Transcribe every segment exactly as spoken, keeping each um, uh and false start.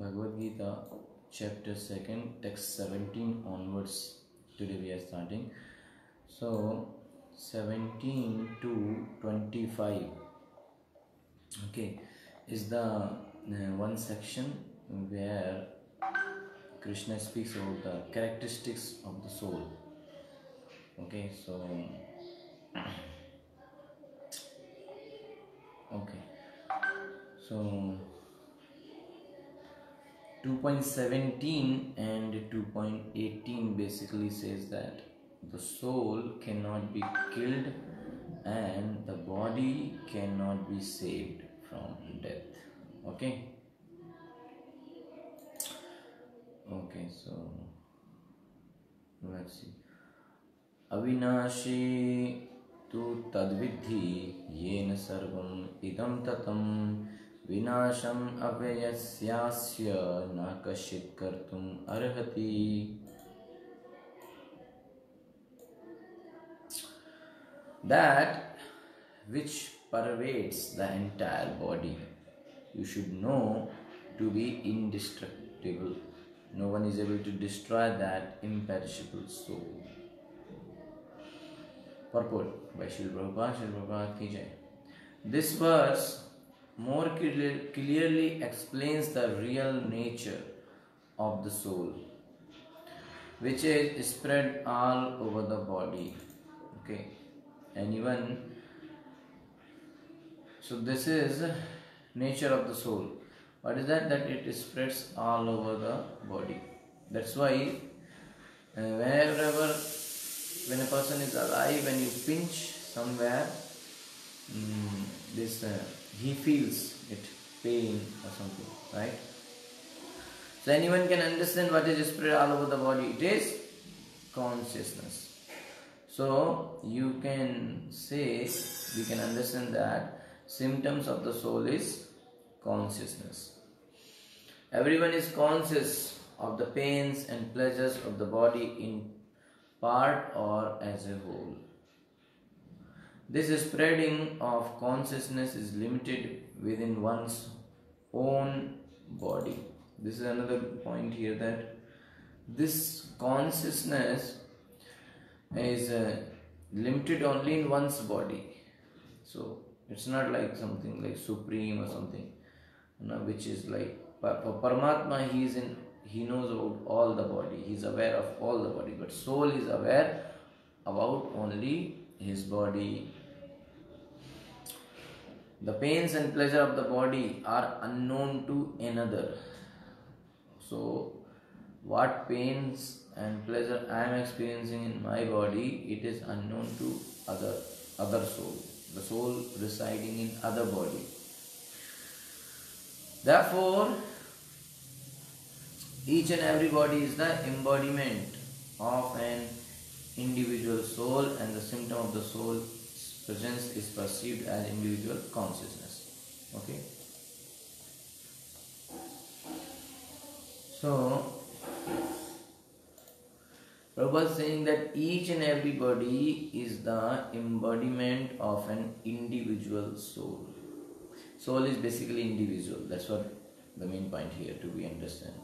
Bhagavad Gita chapter second text seventeen onwards. Today we are starting. So seventeen to twenty-five, okay, is the uh, one section where Krishna speaks about the characteristics of the soul. Okay, so okay, so two point seventeen and two point eighteen basically says that the soul cannot be killed and the body cannot be saved from death. Okay, okay, so let's see. Avinashi tu tadvidhi yena sarvam idam tatam vinasham avyayasyasya nakashit kartum arhati. That which pervades the entire body, you should know to be indestructible. No one is able to destroy that imperishable soul. Purport by Srila Prabhupada, Srila Prabhupada Ki Jai. This verse more clearly explains the real nature of the soul, which is spread all over the body. Okay. Anyone. So this is nature of the soul. What is that? That it spreads all over the body. That's why uh, wherever, when a person is alive, when you pinch somewhere, um, this uh, he feels it, pain or something, right? So anyone can understand what is spread all over the body. It is consciousness. So you can say, we can understand that symptoms of the soul is consciousness. Everyone is conscious of the pains and pleasures of the body in part or as a whole. This spreading of consciousness is limited within one's own body. This is another point here, that this consciousness is uh, limited only in one's body. So it's not like something like supreme or something, you know, which is like for Paramatma. He is in, he knows about all the body, he is aware of all the body, but soul is aware about only his body. The pains and pleasure of the body are unknown to another. So what pains and pleasure I am experiencing in my body, it is unknown to other other soul, the soul residing in other body. Therefore, each and every body is the embodiment of an individual soul, and the symptom of the soul's presence is perceived as individual consciousness. Okay. So Prabhupada is saying that each and every body is the embodiment of an individual soul. Soul is basically individual. That's what the main point here to be understand.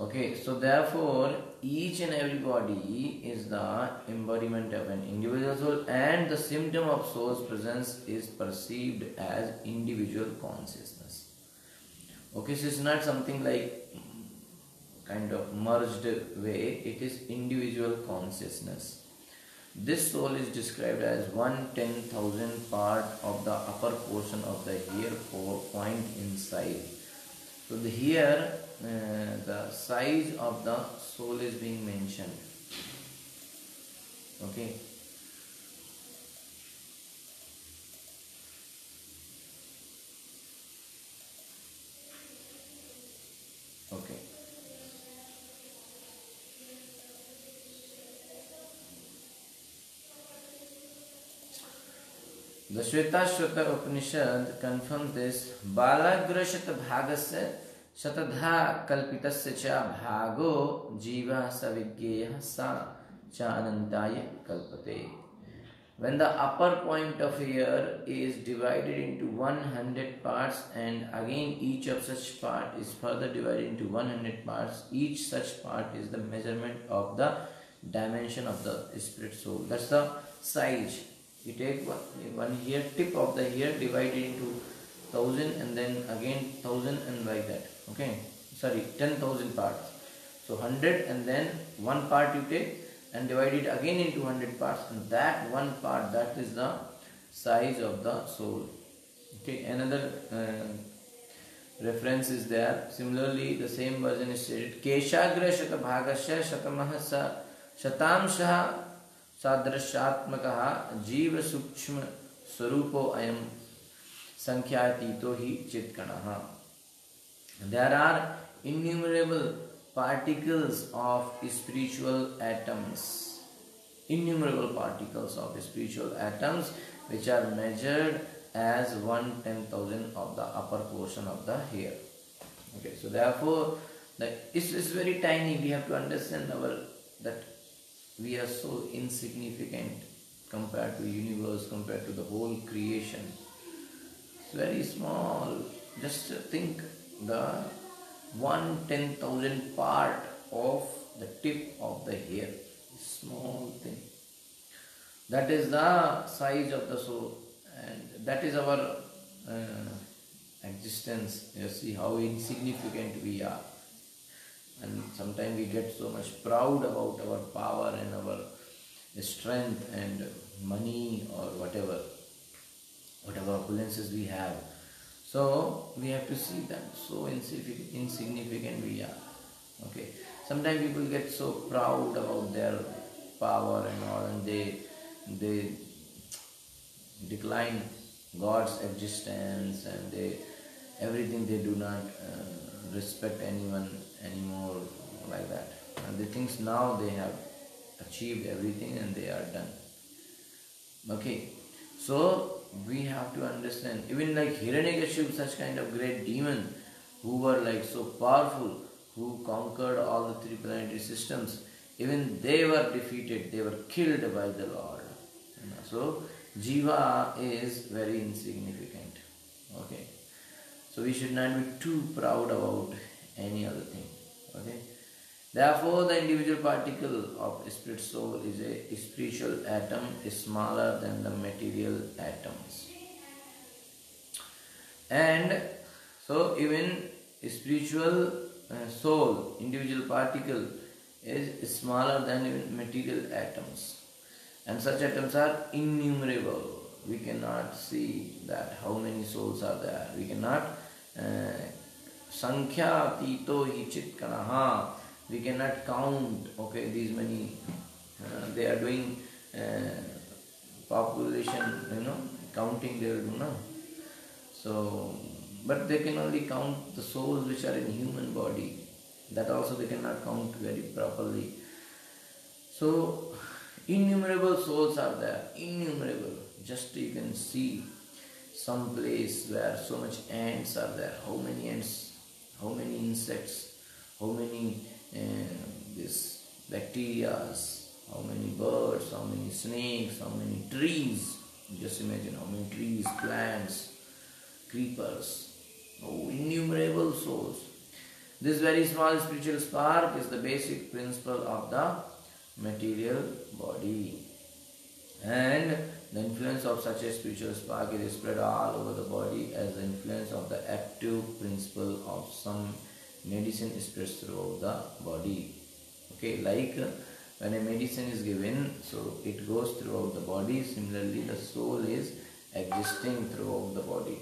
Okay, so therefore each and every body is the embodiment of an individual soul, and the symptom of soul's presence is perceived as individual consciousness. Okay, so it's not something like kind of merged way, it is individual consciousness. This soul is described as one ten thousand part of the upper portion of the ear or point inside. So the here uh, the size of the soul is being mentioned. Okay. Okay. The Shvetashvatara Upanishad confirms this. Balagrashata bhagasya shatadha kalpitasya cha bhago jiva savigyeha sa chanantaya kalpate. When the upper point of hair is divided into one hundred parts, and again each of such part is further divided into one hundred parts, each such part is the measurement of the dimension of the spirit soul. That's the size. You take one, one hair, tip of the hair, divided into thousand, and then again thousand, and like that. Okay, sorry, ten thousand parts. So hundred, and then one part you take and divide it again into one hundred parts, and that one part, that is the size of the soul. Okay, another uh, reference is there. Similarly, the same version is stated, Keshagra Shatabhagasya Shatamahasa Shatamshaha Sadrashatmakaha Jiva Sukshma Sarupo Ayam Sankhyatito Hi Chitkanaha. There are innumerable particles of spiritual atoms, innumerable particles of spiritual atoms, which are measured as one ten thousand of the upper portion of the hair. Okay, so therefore, the it's, it's very tiny. We have to understand our that we are so insignificant compared to the universe, compared to the whole creation. It's very small. Just think the one ten thousand part of the tip of the hair, small thing. That is the size of the soul, and that is our uh, existence. You see how insignificant we are, and sometimes we get so much proud about our power and our strength and money or whatever, whatever opulences we have. So we have to see that so insignificant, insignificant we are. Okay. Sometimes people get so proud about their power and all, and they they decline God's existence, and they everything they do not uh, respect anyone anymore, like that. And they think now they have achieved everything and they are done. Okay. So we have to understand, even like Hiranyakashipu, such kind of great demon, who were like so powerful, who conquered all the three planetary systems, even they were defeated, they were killed by the Lord. So Jiva is very insignificant. Okay, so we should not be too proud about any other thing. Okay, therefore the individual particle of spirit soul is a spiritual atom, is smaller than the material atoms. And so even spiritual soul, individual particle, is smaller than even material atoms. And such atoms are innumerable. We cannot see that how many souls are there. We cannot sankhya tito hi chitkanaha. We cannot count, okay, these many, uh, they are doing uh, population, you know, counting they will do now. So, but they can only count the souls which are in human body. That also they cannot count very properly. So, innumerable souls are there, innumerable. Just you can see some place where so much ants are there. How many ants, how many insects, how many... and this bacteria, how many birds, how many snakes, how many trees. Just imagine how many trees, plants, creepers, oh, innumerable souls. This very small spiritual spark is the basic principle of the material body, and the influence of such a spiritual spark is spread all over the body as the influence of the active principle of some medicine spreads throughout the body. Okay, like when a medicine is given, so it goes throughout the body. Similarly, the soul is existing throughout the body.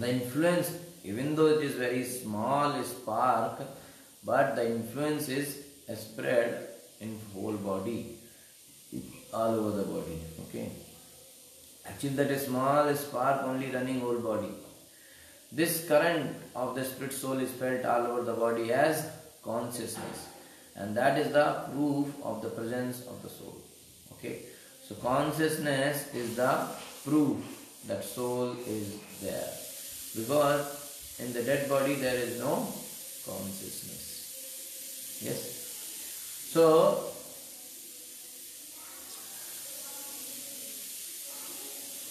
The influence, even though it is very small spark, but the influence is spread in whole body, all over the body. Okay, actually that is small spark only running whole body. This current of the spirit soul is felt all over the body as consciousness, and that is the proof of the presence of the soul. Okay, so consciousness is the proof that soul is there, because in the dead body there is no consciousness. Yes, so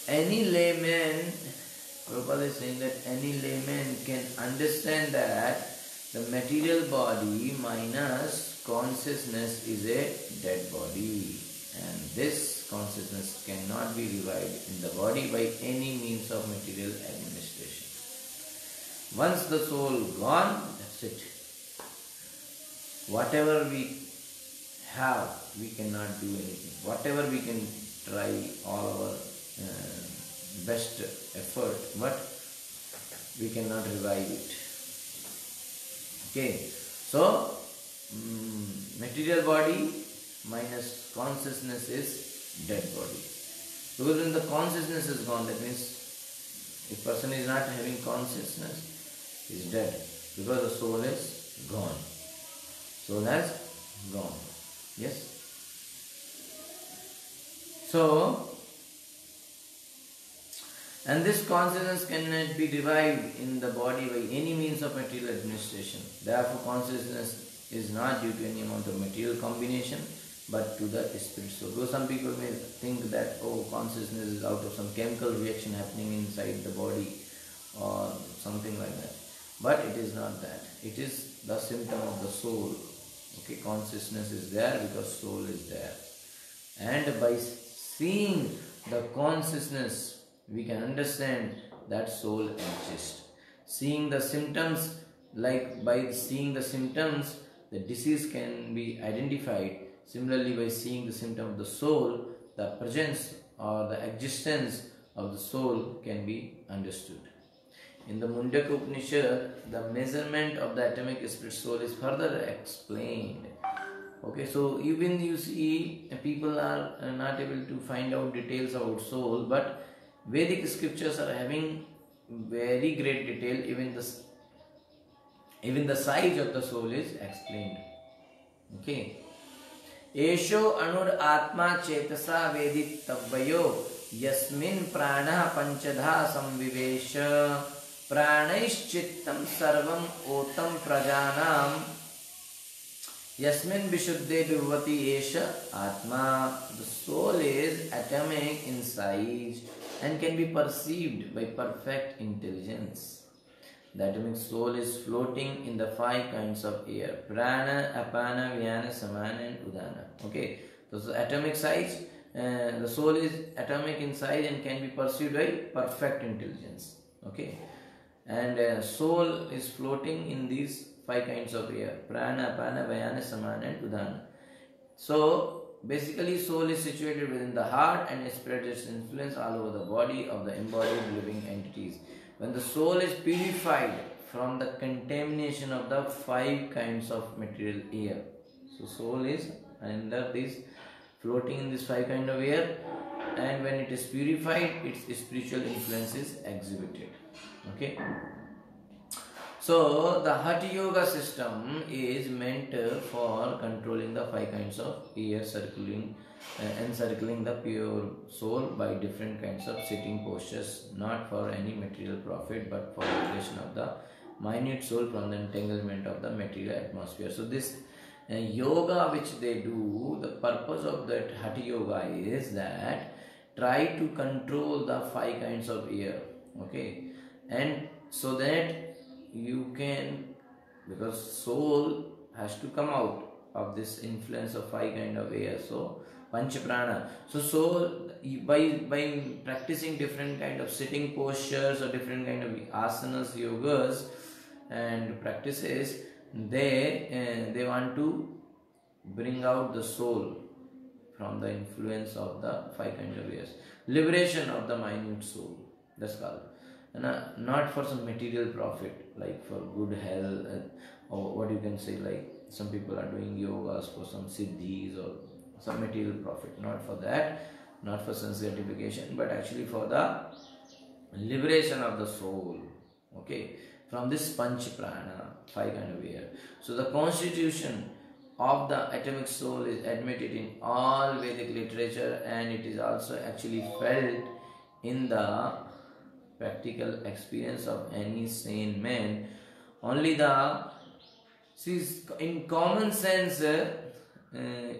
any layman, Prabhupada is saying that any layman can understand that the material body minus consciousness is a dead body, and this consciousness cannot be revived in the body by any means of material administration. Once the soul gone, that's it. Whatever we have, we cannot do anything. Whatever we can try all our uh, best effort, but we cannot revive it. Okay, so um, material body minus consciousness is dead body. Because when the consciousness is gone, that means if person is not having consciousness, he is dead, because the soul is gone. Soul has gone. Yes. So, and this consciousness cannot be revived in the body by any means of material administration. Therefore, consciousness is not due to any amount of material combination, but to the spiritual. Though some people may think that, oh, consciousness is out of some chemical reaction happening inside the body or something like that. But it is not that. It is the symptom of the soul. Okay, consciousness is there because soul is there. And by seeing the consciousness, we can understand that soul exists. Seeing the symptoms, like by seeing the symptoms, the disease can be identified. Similarly, by seeing the symptom of the soul, the presence or the existence of the soul can be understood. In the Mundaka Upanishad, the measurement of the atomic spirit soul is further explained. Okay, so even you see, people are not able to find out details about soul, but Vedic scriptures are having very great detail. Even the, even the size of the soul is explained. Okay. Esho anur atma chetasa veditavvayo yasmin prana panchadha samvivesha pranaischittam sarvam otam prajanam yasmin vishuddhe bhuvati esha atma. The soul is atomic in size and can be perceived by perfect intelligence. The atomic soul is floating in the five kinds of air: prana, apana, vyana, samana, and udana. Okay, so the atomic size, uh, the soul is atomic in size and can be perceived by perfect intelligence. Okay, and uh, soul is floating in these five kinds of air: prana, apana, vyana, samana, and udana. So basically, soul is situated within the heart and spreads its influence all over the body of the embodied living entities. When the soul is purified from the contamination of the five kinds of material air, so soul is under this, floating in this five kind of air, and when it is purified, its spiritual influence is exhibited. Okay. So, the Hatha Yoga system is meant for controlling the five kinds of air circling uh, encircling the pure soul by different kinds of sitting postures, not for any material profit, but for the liberation of the minute soul from the entanglement of the material atmosphere. So, this uh, yoga which they do, the purpose of that Hatha Yoga is that try to control the five kinds of air. Okay, and so that you can, because soul has to come out of this influence of five kind of air, so pancha prana. So soul, by by practicing different kind of sitting postures or different kind of asanas, yogas and practices, they uh, they want to bring out the soul from the influence of the five kind of airs, liberation of the minute soul. That's called. Not for some material profit, like for good health, or what you can say, like some people are doing yogas for some siddhis or some material profit. Not for that, not for sense gratification, but actually for the liberation of the soul. Okay, from this panch prana, five kind of air. So the constitution of the atomic soul is admitted in all Vedic literature, and it is also actually felt in the practical experience of any sane man. Only the sees in common sense uh,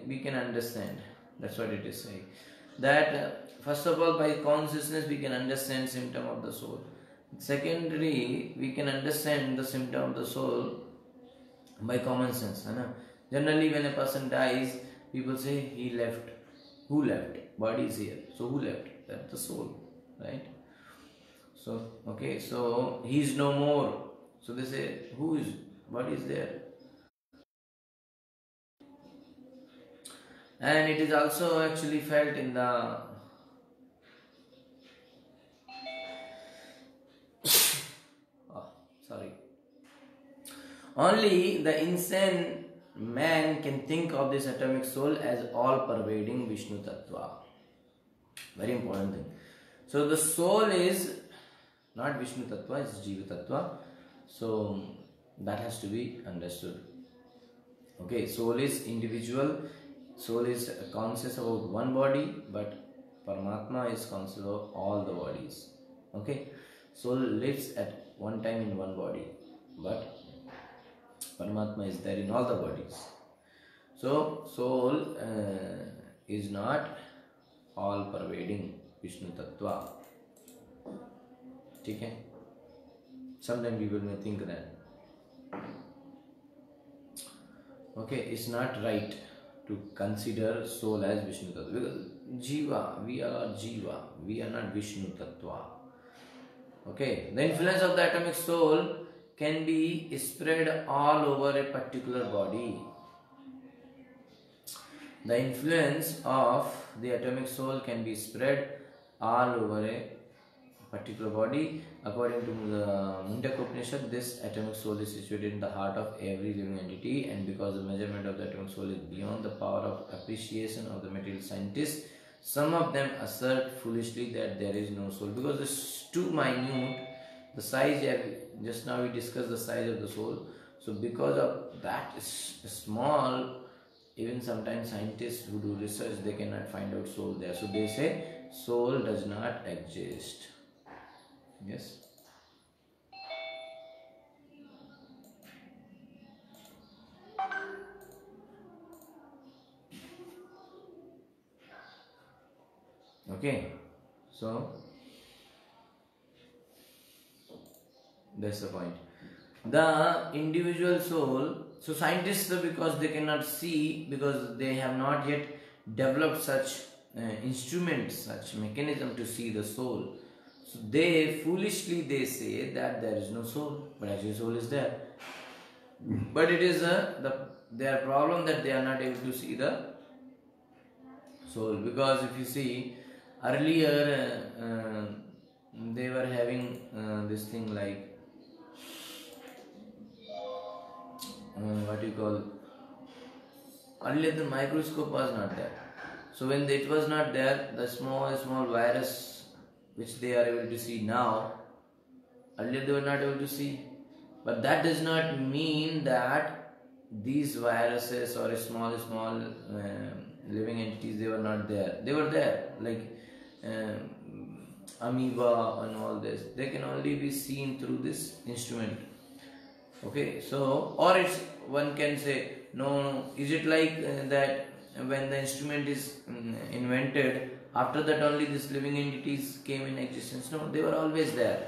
we can understand. That's what it is saying. that first of all by consciousness we can understand symptom of the soul. Secondly, we can understand the symptom of the soul by common sense. Generally when a person dies, people say he left. Who left? Body is here. So who left? That's the soul, right? So, okay, so he is no more. So they say, who is, what is there? And it is also actually felt in the oh, sorry. Only the insane man can think of this atomic soul as all-pervading Vishnu Tattva. Very important thing. So the soul is not Vishnu Tattva, it's Jiva Tattva. So that has to be understood. Okay, soul is individual. Soul is conscious about one body, but Paramatma is conscious of all the bodies. Okay, soul lives at one time in one body, but Paramatma is there in all the bodies. So soul uh, is not all pervading Vishnu Tattva. Okay? Sometimes people may think that. Okay, it's not right to consider soul as Vishnu Tattva, because Jiva, we are Jiva, we are not Vishnu Tattva. Okay, the influence of the atomic soul can be spread all over a particular body. The influence of the atomic soul can be spread all over a particular body. According to the Mundaka Upanishad, this atomic soul is situated in the heart of every living entity, and because the measurement of the atomic soul is beyond the power of appreciation of the material scientists, some of them assert foolishly that there is no soul, because it's too minute. The size, just now we discussed the size of the soul. So because of that is small, even sometimes scientists who do research, they cannot find out soul there. So they say soul does not exist. Yes. Okay. So that's the point. The individual soul, so scientists, because they cannot see, because they have not yet developed such uh, instruments, such mechanism to see the soul. So they foolishly they say that there is no soul, but actually soul is there. But it is a, the their problem that they are not able to see the soul, because if you see earlier uh, uh, they were having uh, this thing like Uh, what you call, earlier the microscope was not there. So when it was not there, the small small virus which they are able to see now, earlier they were not able to see. But that does not mean that these viruses or small small uh, living entities, they were not there. They were there, like uh, amoeba and all this. They can only be seen through this instrument. Okay, so, or it's, one can say, no, no. Is it like uh, that when the instrument is um, invented, after that only these living entities came in existence? No, they were always there.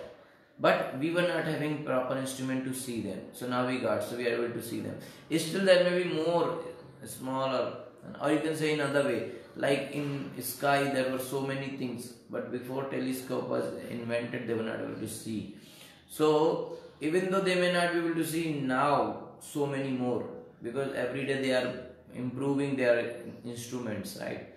But we were not having proper instrument to see them. So now we got, so we are able to see them. Still there may be more, smaller, or you can say in another way, like in sky there were so many things, but before telescope was invented, they were not able to see. So, even though they may not be able to see now so many more, because every day they are improving their instruments, right?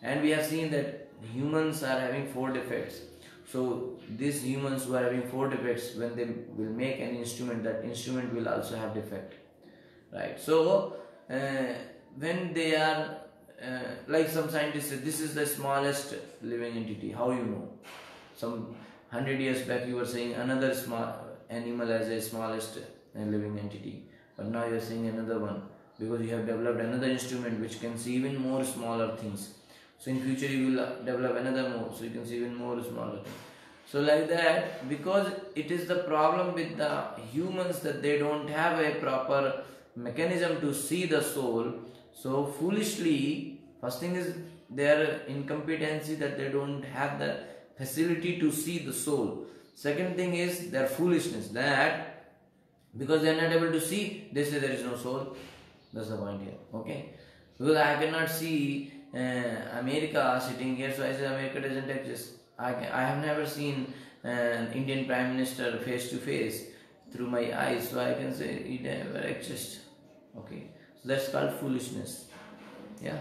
And we have seen that humans are having four defects. So these humans who are having four defects, when they will make an instrument, that instrument will also have defect, right? So uh, when they are uh, like some scientists say, this is the smallest living entity. How you know? Some hundred years back you were saying another small animal as a smallest living entity, but now you are seeing another one, because you have developed another instrument which can see even more smaller things. So in future you will develop another more, so you can see even more smaller things. So like that, because it is the problem with the humans that they don't have a proper mechanism to see the soul, so foolishly First thing is their incompetency, that they don't have the facility to see the soul. Second thing is their foolishness, that because they are not able to see, they say there is no soul. That's the point here. Okay. Because I cannot see uh, America sitting here, so I say America doesn't exist. I, can, I have never seen an uh, Indian Prime Minister face to face through my eyes, so I can say he never exists. Okay. So that's called foolishness. Yeah.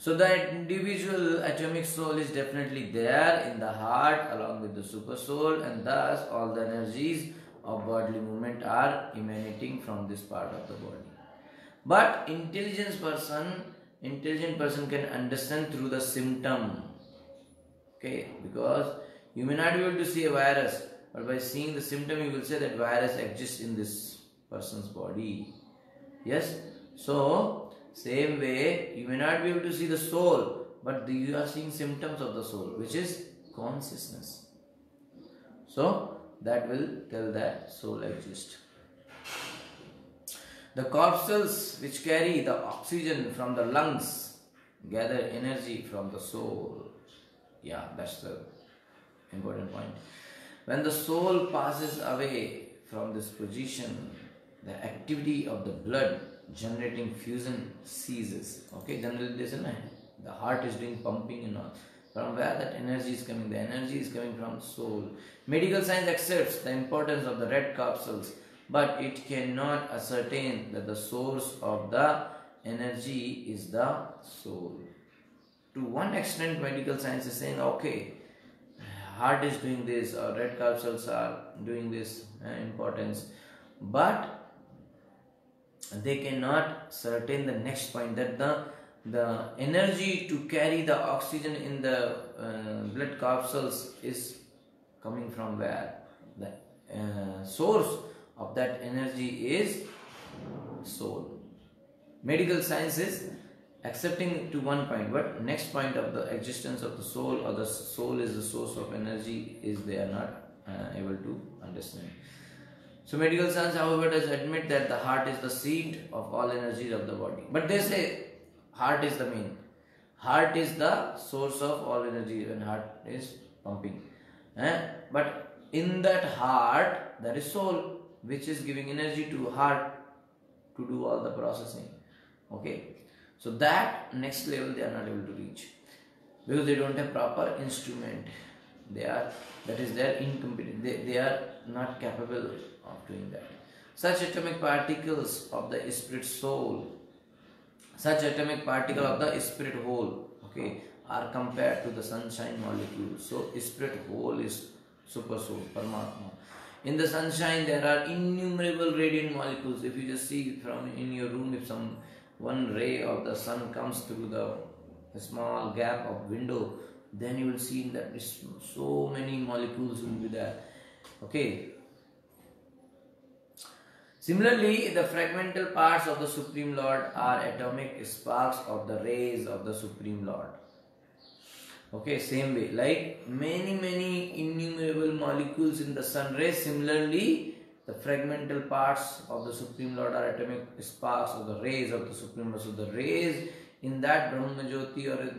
So the individual atomic soul is definitely there in the heart along with the super soul, and thus all the energies of bodily movement are emanating from this part of the body. But intelligence person, intelligent person can understand through the symptom. Okay, because you may not be able to see a virus, but by seeing the symptom you will say that virus exists in this person's body. Yes, so same way, you may not be able to see the soul, but the, you are seeing symptoms of the soul, which is consciousness. So, that will tell that soul exists. The corpuscles which carry the oxygen from the lungs gather energy from the soul. Yeah, that's the important point. When the soul passes away from this position, the activity of the blood generating fusion ceases. Okay, generally this is the heart is doing pumping and all. From where that energy is coming? The energy is coming from soul. Medical science accepts the importance of the red corpuscles, but it cannot ascertain that the source of the energy is the soul. To one extent, medical science is saying, okay, heart is doing this or red corpuscles are doing this uh, importance, but they cannot certain the next point, that the the energy to carry the oxygen in the uh, blood corpuscles is coming from where? The uh, source of that energy is soul. Medical science is accepting to one point, but next point of the existence of the soul, or the soul is the source of energy, is they are not uh, able to understand. So medical science, however, does admit that the heart is the seat of all energies of the body. But they say heart is the main. Heart is the source of all energy when heart is pumping. Eh? But in that heart, there is soul, which is giving energy to heart to do all the processing. Okay. So that next level they are not able to reach, because they don't have proper instrument. They are, that is their incompetent. They, they are not capable of doing that. Such atomic particles of the spirit soul, such atomic particle of the spirit whole, okay, are compared to the sunshine molecule. So spirit whole is super soul, Paramatma. In the sunshine there are innumerable radiant molecules. If you just see from in your room, if some one ray of the sun comes through the, the small gap of window, then you will see that so many molecules will be there. Okay. Similarly, the fragmental parts of the Supreme Lord are atomic sparks of the rays of the Supreme Lord. Okay, same way, like many, many innumerable molecules in the sun rays, similarly, the fragmental parts of the Supreme Lord are atomic sparks of the rays of the Supreme Lord. So the rays in that Brahma Jyoti, or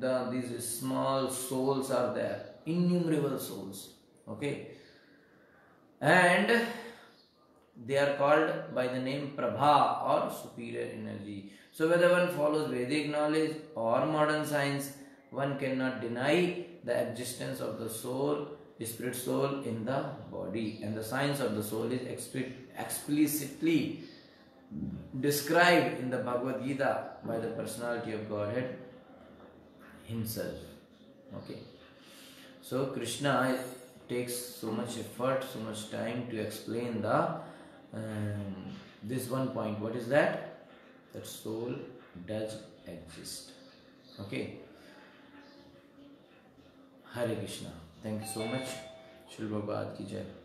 the, these small souls are there, innumerable souls. Okay, and they are called by the name Prabha, or superior energy. So whether one follows Vedic knowledge or modern science, one cannot deny the existence of the soul, spirit soul in the body. And the science of the soul is explicitly described in the Bhagavad Gita by the personality of Godhead himself. Okay. So Krishna takes so much effort, so much time to explain the um, this one point. What is that? That soul does exist. Okay. Hare Krishna. Thank you so much. Srila Prabhupada ki jai.